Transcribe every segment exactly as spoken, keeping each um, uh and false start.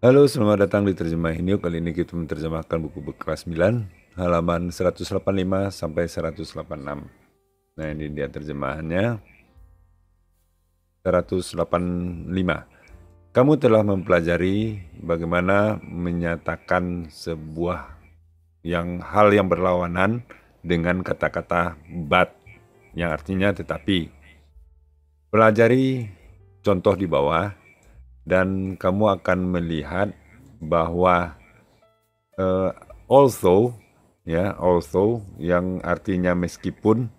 Halo, selamat datang di Terjemah Hinyu. Kali ini kita menerjemahkan buku berkelas sembilan, halaman seratus delapan puluh lima sampai seratus delapan puluh enam. Nah, ini dia terjemahannya. seratus delapan puluh lima. Kamu telah mempelajari bagaimana menyatakan sebuah yang hal yang berlawanan dengan kata-kata but, yang artinya tetapi. Pelajari contoh di bawah, dan kamu akan melihat bahwa uh, although ya although yang artinya meskipun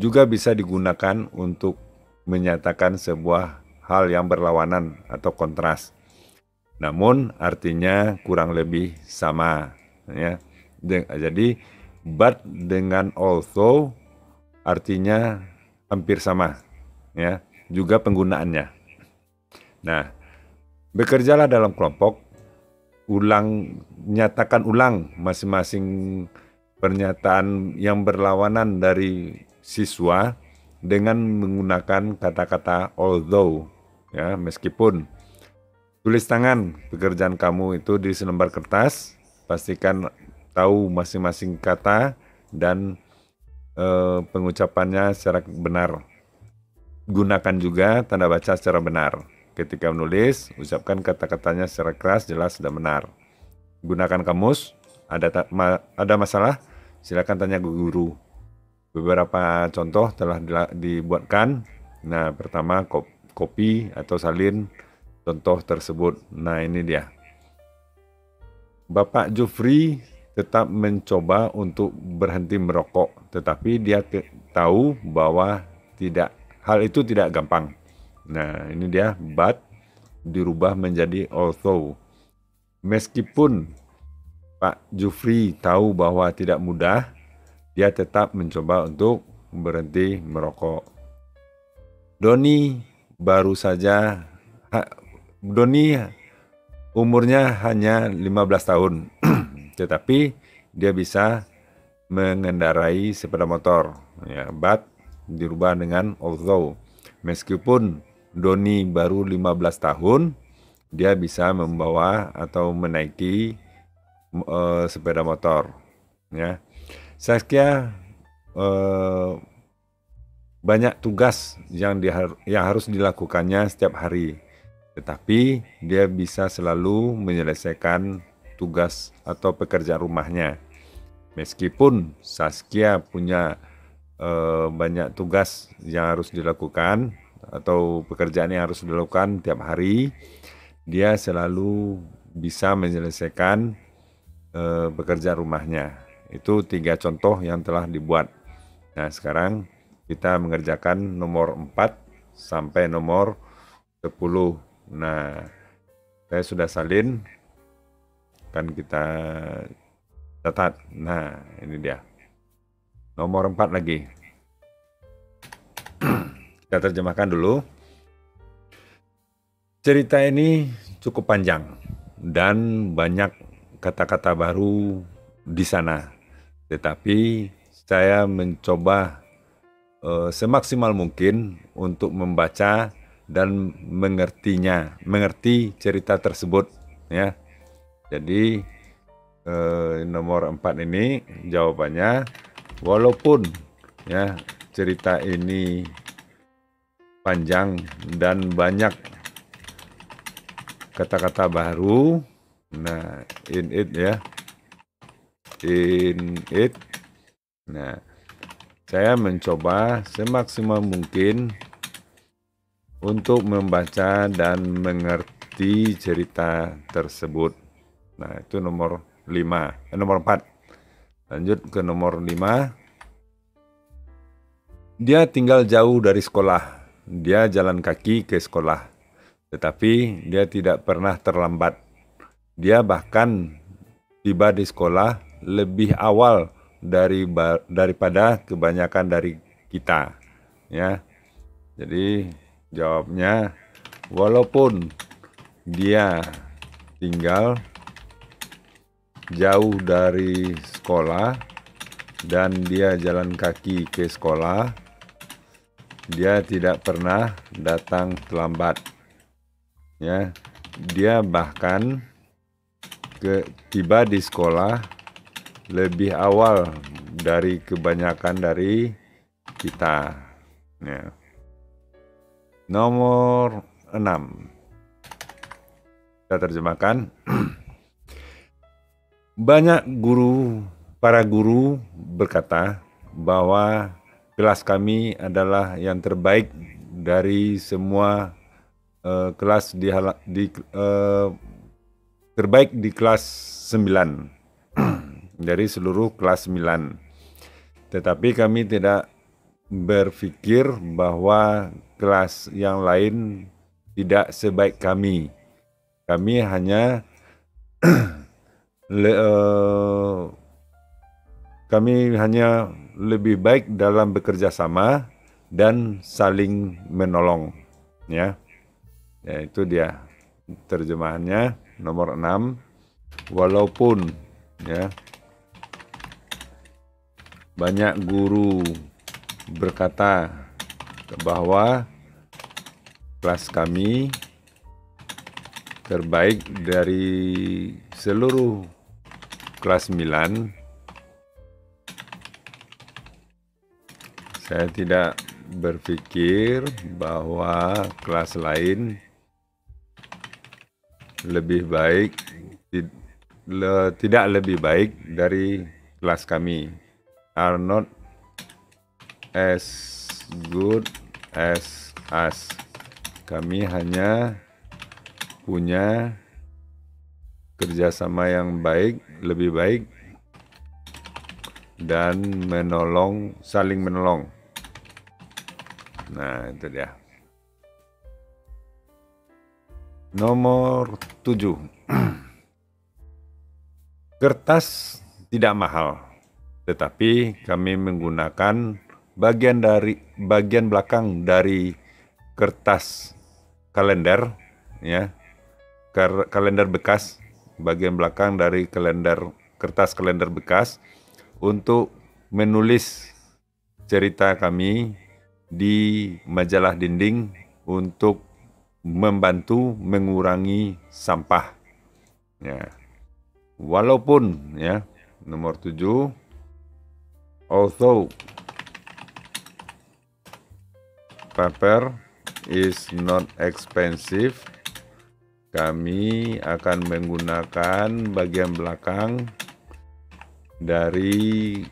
juga bisa digunakan untuk menyatakan sebuah hal yang berlawanan atau kontras. Namun artinya kurang lebih sama ya. De jadi but dengan although artinya hampir sama ya, juga penggunaannya. Nah, bekerjalah dalam kelompok, ulang, nyatakan ulang masing-masing pernyataan yang berlawanan dari siswa dengan menggunakan kata-kata although, ya, meskipun. Tulis tangan pekerjaan kamu itu di selembar kertas, pastikan tahu masing-masing kata dan eh, pengucapannya secara benar. Gunakan juga tanda baca secara benar. Ketika menulis, ucapkan kata-katanya secara keras, jelas, dan benar. Gunakan kamus. Ada, ma ada masalah? Silakan tanya guru. Beberapa contoh telah dibuatkan. Nah, pertama kop kopi atau salin contoh tersebut. Nah, ini dia. Bapak Jufri tetap mencoba untuk berhenti merokok, tetapi dia tahu bahwa tidak, hal itu tidak gampang. Nah, ini dia, but dirubah menjadi although. Meskipun Pak Jufri tahu bahwa tidak mudah, dia tetap mencoba untuk berhenti merokok. Doni baru saja, ha, Doni umurnya hanya lima belas tahun, tetapi dia bisa mengendarai sepeda motor. Ya, but dirubah dengan although. Meskipun Doni baru lima belas tahun, dia bisa membawa atau menaiki uh, sepeda motor. Ya. Saskia uh, banyak tugas yang, dihar yang harus dilakukannya setiap hari, tetapi dia bisa selalu menyelesaikan tugas atau pekerjaan rumahnya. Meskipun Saskia punya uh, banyak tugas yang harus dilakukan, atau pekerjaan yang harus dilakukan tiap hari, dia selalu bisa menyelesaikan eh, pekerjaan rumahnya. Itu tiga contoh yang telah dibuat. Nah, sekarang kita mengerjakan nomor empat sampai nomor sepuluh. Nah, saya sudah salin, kan kita catat. Nah, ini dia. Nomor empat lagi. Kita terjemahkan dulu. Cerita ini cukup panjang dan banyak kata-kata baru di sana. Tetapi saya mencoba uh, semaksimal mungkin untuk membaca dan mengertinya, mengerti cerita tersebut. Ya, jadi uh, nomor empat ini jawabannya, walaupun ya cerita ini panjang dan banyak kata-kata baru. Nah, in it ya, in it. Nah, saya mencoba semaksimal mungkin untuk membaca dan mengerti cerita tersebut. Nah, itu nomor lima, eh, nomor empat. Lanjut ke nomor lima. Dia tinggal jauh dari sekolah. Dia jalan kaki ke sekolah, tetapi dia tidak pernah terlambat. Dia bahkan tiba di sekolah lebih awal dari daripada kebanyakan dari kita. Ya, jadi jawabnya, walaupun dia tinggal jauh dari sekolah dan dia jalan kaki ke sekolah, dia tidak pernah datang terlambat. Ya, dia bahkan ke, tiba di sekolah lebih awal dari kebanyakan dari kita. Ya. Nomor enam. Kita terjemahkan. Banyak guru, para guru berkata bahwa kelas kami adalah yang terbaik dari semua uh, kelas di, di uh, terbaik di kelas sembilan dari seluruh kelas sembilan. Tetapi kami tidak berpikir bahwa kelas yang lain tidak sebaik kami. Kami hanya le, uh, kami hanya lebih baik dalam bekerja sama dan saling menolong, ya. Ya, itu dia terjemahannya nomor enam. Walaupun ya banyak guru berkata bahwa kelas kami terbaik dari seluruh kelas sembilan. Saya tidak berpikir bahwa kelas lain lebih baik, le, tidak lebih baik dari kelas kami. Are not as good as us. Kami hanya punya kerjasama yang baik, lebih baik, dan menolong, saling menolong. Nah, itu dia. Nomor tujuh. Kertas tidak mahal, tetapi kami menggunakan bagian dari bagian belakang dari kertas kalender, ya. Kalender bekas, bagian belakang dari kalender, kertas kalender bekas, untuk menulis cerita kami di majalah dinding untuk membantu mengurangi sampah. Ya. Walaupun, ya, nomor tujuh, although paper is not expensive, kami akan menggunakan bagian belakang dari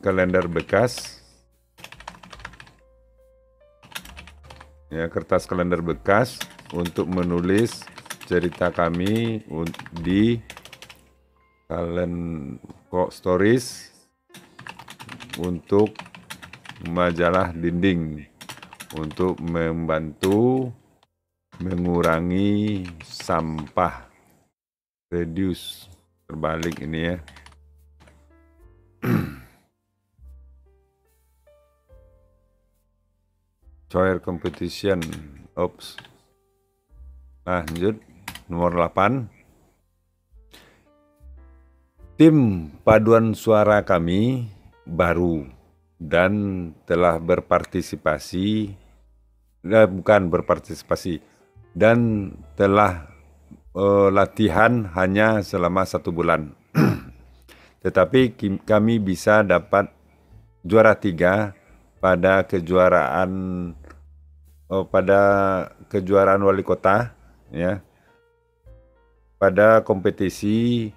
kalender bekas, ya, kertas kalender bekas, untuk menulis cerita kami di kalender stories untuk majalah dinding untuk membantu mengurangi sampah. Reduce, terbalik ini, ya. Choir competition. Oops. Lanjut, nomor delapan. Tim paduan suara kami baru dan telah berpartisipasi eh, bukan berpartisipasi dan telah uh, latihan hanya selama satu bulan. Tetapi kami bisa dapat juara tiga pada kejuaraan uh, pada kejuaraan wali kota, ya, pada kompetisi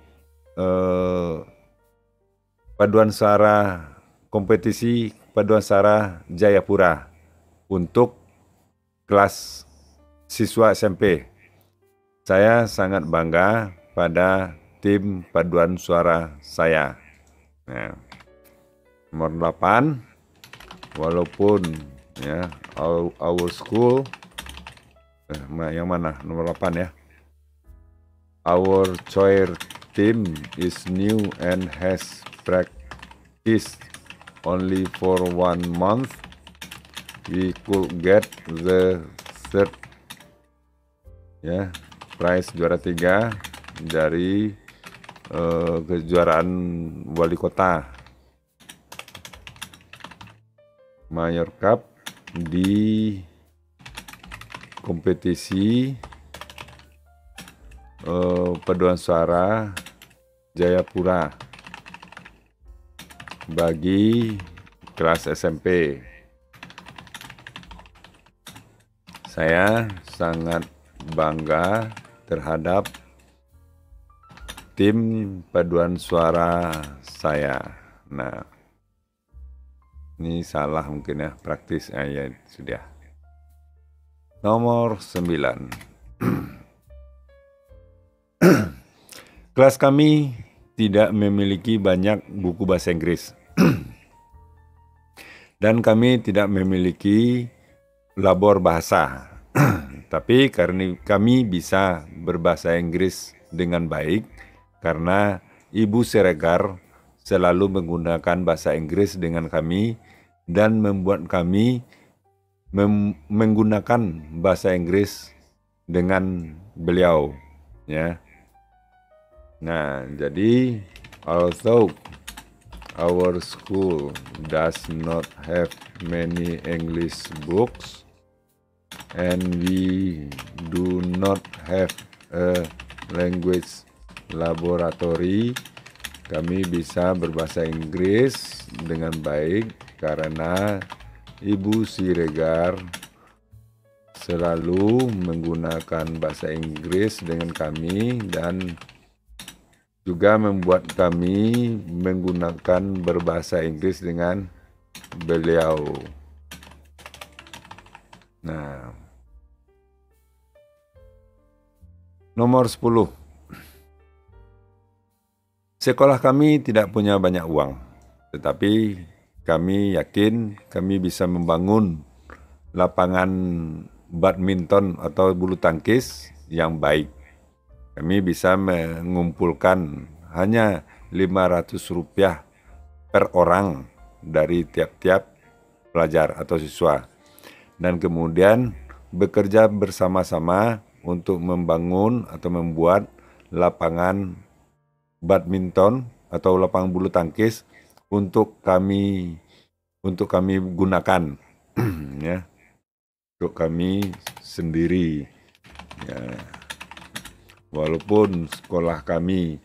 uh, paduan suara kompetisi paduan suara Jayapura untuk kelas siswa S M P. Saya sangat bangga pada tim paduan suara saya. Nah, nomor delapan, walaupun, ya, our, our school, eh, yang mana? Nomor delapan, ya. Our choir team is new and has practiced only for one month. We could get the third, ya, prize, juara tiga dari uh, kejuaraan wali kota Mayor's Cup di kompetisi uh, paduan suara Jayapura bagi kelas S M P. Saya sangat bangga terhadap tim paduan suara saya. Nah, ini salah mungkin ya, praktis ya, sudah. Nomor sembilan. Kelas kami tidak memiliki banyak buku bahasa Inggris. Dan kami tidak memiliki labor bahasa. Tapi karena kami bisa berbahasa Inggris dengan baik, karena Ibu Siregar selalu menggunakan bahasa Inggris dengan kami dan membuat kami mem menggunakan bahasa Inggris dengan beliau, ya. Nah, jadi although our school does not have many English books, and we do not have a language laboratory. Kami bisa berbahasa Inggris dengan baik karena Ibu Siregar selalu menggunakan bahasa Inggris dengan kami dan juga membuat kami menggunakan berbahasa Inggris dengan beliau. Nah, nomor sepuluh. Sekolah kami tidak punya banyak uang, tetapi kami yakin kami bisa membangun lapangan badminton atau bulu tangkis yang baik. Kami bisa mengumpulkan hanya lima ratus rupiah per orang dari tiap-tiap pelajar atau siswa. Dan kemudian bekerja bersama-sama untuk membangun atau membuat lapangan badminton atau lapangan bulu tangkis untuk kami untuk kami gunakan ya. Untuk kami sendiri. Ya. Walaupun sekolah kami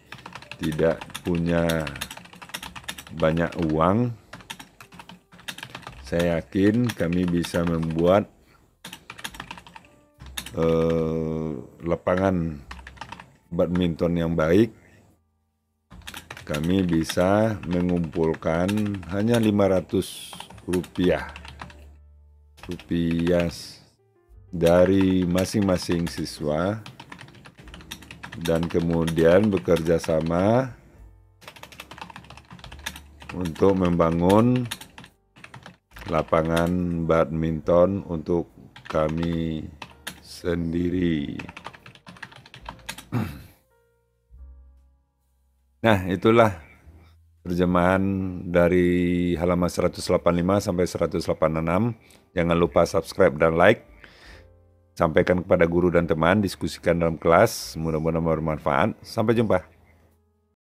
tidak punya banyak uang, saya yakin kami bisa membuat eh, lapangan badminton yang baik. Kami bisa mengumpulkan hanya lima ratus rupiah, rupiah dari masing-masing siswa. Dan kemudian bekerja sama untuk membangun lapangan badminton untuk kami sendiri. Nah, itulah terjemahan dari halaman seratus delapan puluh lima sampai seratus delapan puluh enam. Jangan lupa subscribe dan like. Sampaikan kepada guru dan teman, diskusikan dalam kelas, mudah-mudahan bermanfaat. Sampai jumpa.